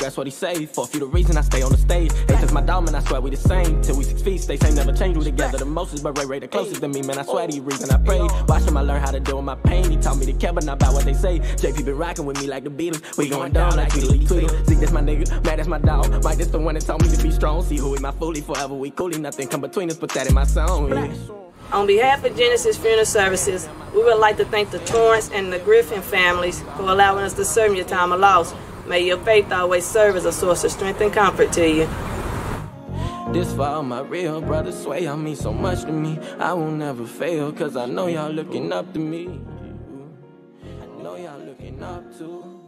That's what he say. For a few the reason I stay on the stage. Hey, since my dog, man, I swear we the same. Till we 6 feet, stay same, never change. We together the most, but Ray the closest to me, man. I swear to you, reason I pray. Watch him, I learn how to deal with my pain. He taught me to care, but not about what they say. JP been rocking with me like the Beatles. We going down like Tweedly Tweedle. Zeke, that's my nigga. Matt, that's my dog. Mike, that's the one that taught me to be strong. See who is my foolie, forever we coolie. Nothing come between us, put that in my song. Yeah. On behalf of Genesis Funeral Services, we would like to thank the Torrance and the Griffin families for allowing us to serve your time of loss. May your faith always serve as a source of strength and comfort to you. This for all my real brothers, sway, y'all mean so much to me. I will never fail, cause I know y'all looking up to me. I know y'all looking up to